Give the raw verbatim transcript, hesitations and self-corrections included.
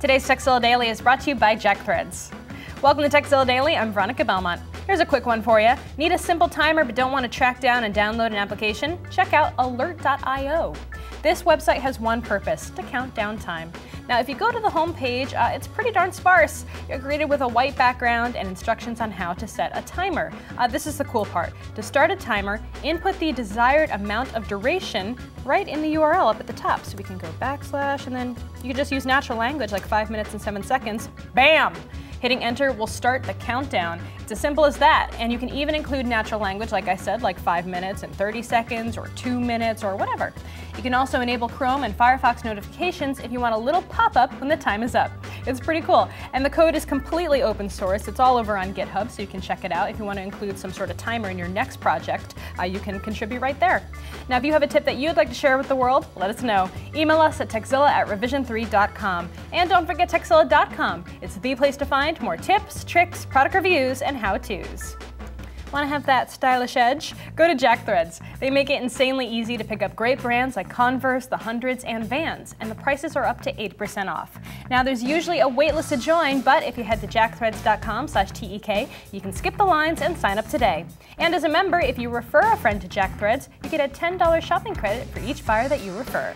Today's Tekzilla Daily is brought to you by Jackthreads. Welcome to Tekzilla Daily, I'm Veronica Belmont. Here's a quick one for you. Need a simple timer but don't want to track down and download an application? Check out alert dot i o. This website has one purpose, to count down time. Now if you go to the home page, uh, it's pretty darn sparse. You're greeted with a white background and instructions on how to set a timer. Uh, this is the cool part. To start a timer, input the desired amount of duration right in the U R L up at the top. So we can go backslash and then you can just use natural language like five minutes and seven seconds. Bam! Hitting enter will start the countdown. It's as simple as that, and you can even include natural language, like I said, like five minutes and thirty seconds or two minutes or whatever. You can also enable Chrome and Firefox notifications if you want a little pop-up when the time is up. It's pretty cool, and the code is completely open source. It's all over on GitHub, so you can check it out. If you want to include some sort of timer in your next project, uh, you can contribute right there. Now, if you have a tip that you'd like to share with the world, let us know. Email us at tekzilla at revision three dot com, and don't forget tekzilla dot com. It's the place to find more tips, tricks, product reviews, and how-tos. Want to have that stylish edge? Go to Jackthreads. They make it insanely easy to pick up great brands like Converse, The Hundreds, and Vans, and the prices are up to eighty percent off. Now there's usually a wait list to join, but if you head to jackthreads dot com slash T E K, you can skip the lines and sign up today. And as a member, if you refer a friend to Jackthreads, you get a ten dollar shopping credit for each buyer that you refer.